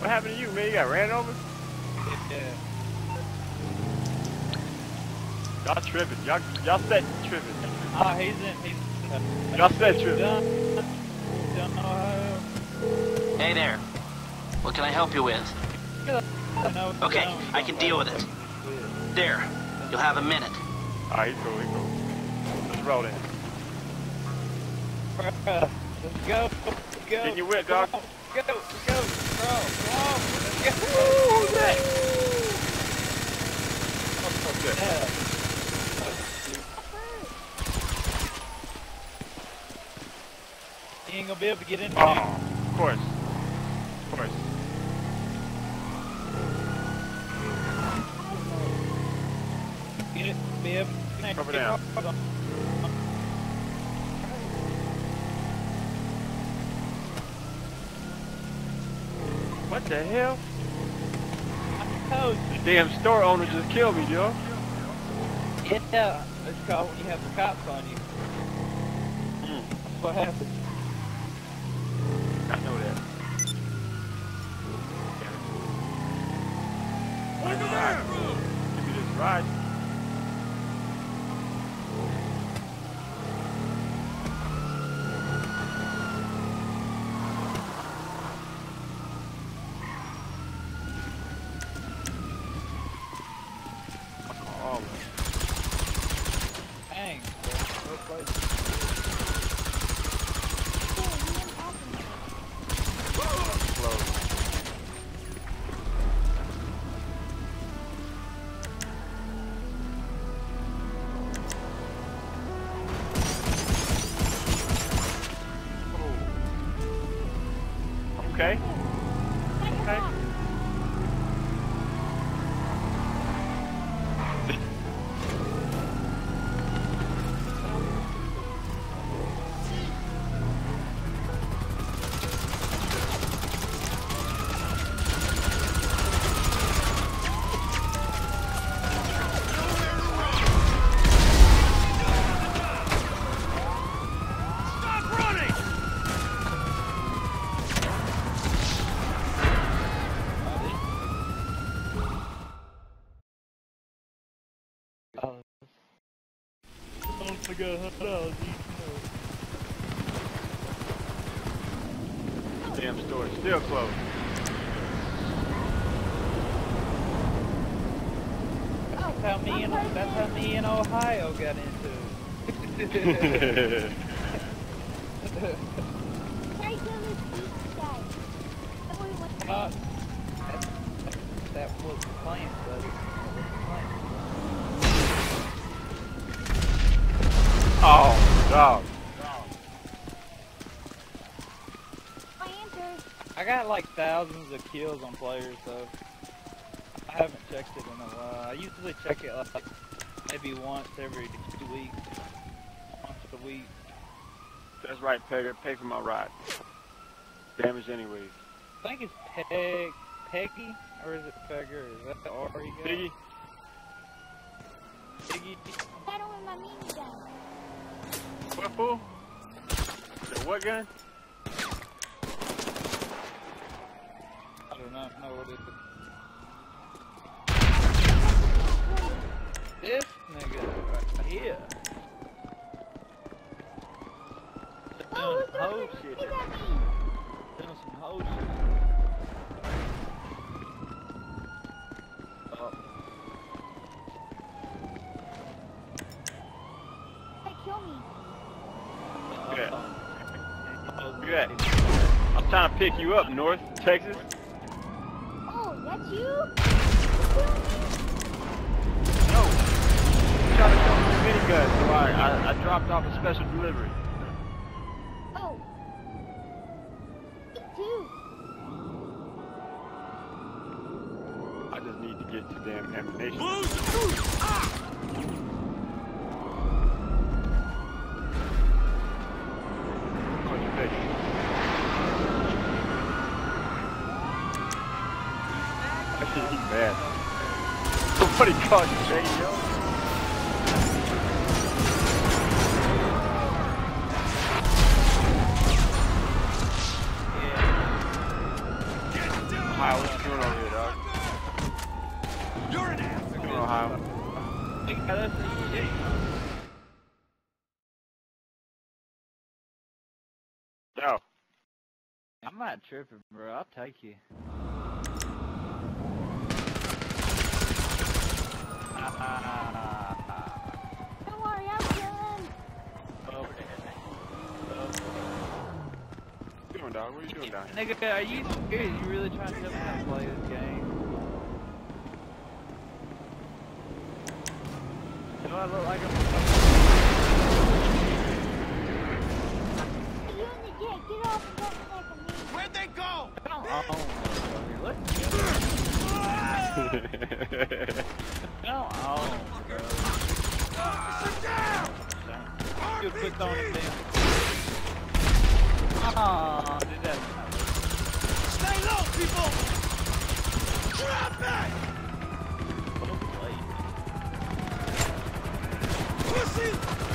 What happened to you, man? You got ran over? Yeah. Y'all tripping. Y'all said tripping. Oh, he's in. Y'all said tripping. Hey there. What can I help you with? Okay, I can deal with it. There. You'll have a minute. Alright, he's cool, he's cool. Let's roll in. Let's go. Go. Get your whip, dog. Go. Go. Bro. Let's go. Woo! Who's that? What's that? He ain't gonna be able to get in there. Oh, of course. Of course. Get it, Bib. Cover down. What the hell? The damn store owner just killed me, yo. Yeah, it's called when you have the cops on you. Mm. That's what happens. I know that. Look at that! Give me this ride. Oh, man. Dang. Okay. Okay. I got $100. Damn store still closed. That's how me and Ohio got into. That was the plan, buddy. Oh, dog. I got like thousands of kills on players, so I haven't checked it in a while. I usually check it like maybe once every 2 weeks. Once a week. That's right, Pegger. Pay for my ride. Damage anyways. I think it's Peggy? Or is it Pegger? Is that the R you got? Piggy? Piggy? I don't want my mini gun. What, fool? The what gun? I do not know what it is. This nigga right here. Oh, doing some hoe shit. Doing some hoe shit. Oh. They kill me. Good. Good. I'm trying to pick you up, North Texas. Oh, that's you? No. I'm trying to come with a minigun, so I dropped off a special delivery. Oh. Me too. I just need to get to damn ammunition. Ah! He's mad. Somebody caught you, Jay, yo. Yeah. Get down! Ohio, what you doing over here, dog? You're an ass! Look at Ohio. No. I'm not tripping, bro. I'll take you. Don't worry, I'll kill him. Over there. What are you doing, dog? What are you doing down here? Nigga, are you serious? You really trying to come play this game? Do I look like a... Where'd they go? Stay low, people! Drop back! Pussy!